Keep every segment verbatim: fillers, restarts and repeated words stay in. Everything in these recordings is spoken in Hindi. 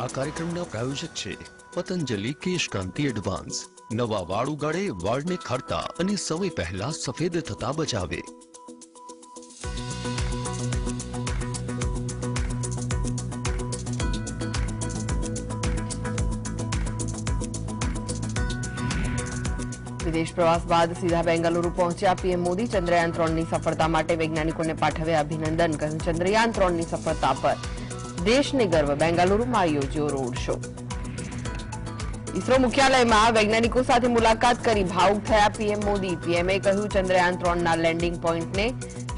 આ કાર્યક્રમના પ્રાયોજક છે પતંજલિ કેશ ક્રાંતિ એડવાન્સ। નવા વાળ ઉગાડે, વાળને ખરતા અને સમય પહેલા સફેદ થતા બચાવે। विदेश प्रवास बाद सीधा बेंगलुरु पहुंचा पीएम मोदी। चंद्रयान तीन की सफलता माटे वैज्ञानिकों ने पाठव्या अभिनंदन। कहूं चंद्रयान तीन की सफलता पर देश ने गर्व। बेंगलुरु में योज्यो रोड शो। इसरो मुख्यालय में वैज्ञानिकों साथ मुलाकात करी भावुक थया पीएम मोदी। पीएमए कहूं चंद्रयान तीन ना लैंडिंग पॉइंट ने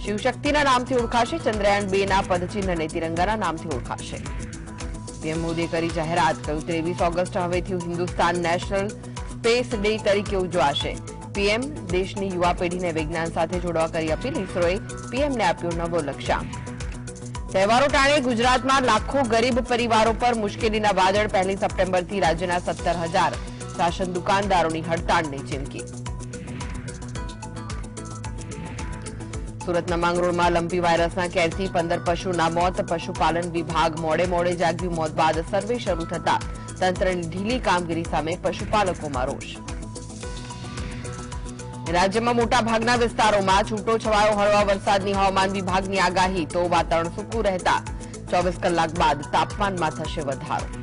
शिवशक्ति ना नाम थी ओळखाशे। चंद्रयान दो ना पदचिन्ह ने तिरंगा ना नाम थी ओळखाशे। पीएम मोदी करी जाहेरात। कहूं तेवीस ऑगस्ट हवेथी हिंदुस्तान नेशनल स्पेस डे तरीके उजवाशे। पीएम देश की युवा पेढ़ी ने विज्ञान साथ जोड़वा करी अपील। इसरोए पीएम ने आप्यो नवो लक्ष्यांक। तहेवारो टाणे गुजरात में लाखों गरीब परिवारों पर मुश्केलीना वादळ। पहली सप्टेम्बर थी राज्यना सत्तर हजार राशन दुकानदारों की हड़ताल ने चीमकी। सूरतना मांगरोळ में लंपी वायरसना केरथी पंदर पशुना मौत। पशुपालन विभाग मोड़े मोड़े जाग्यु। मौत बाद सर्वे शरू थता तंत्र की ढीली कामगीरी सामे पशुपालकों में रोष। राज्य में मोटा भागना विस्तारों में छूटो छवायो हळवा वरसाद की हवामान विभाग की आगाही। तो वातावरण सूकू रहता चौबीस कलाक बाद तापमान में थशे वधारो।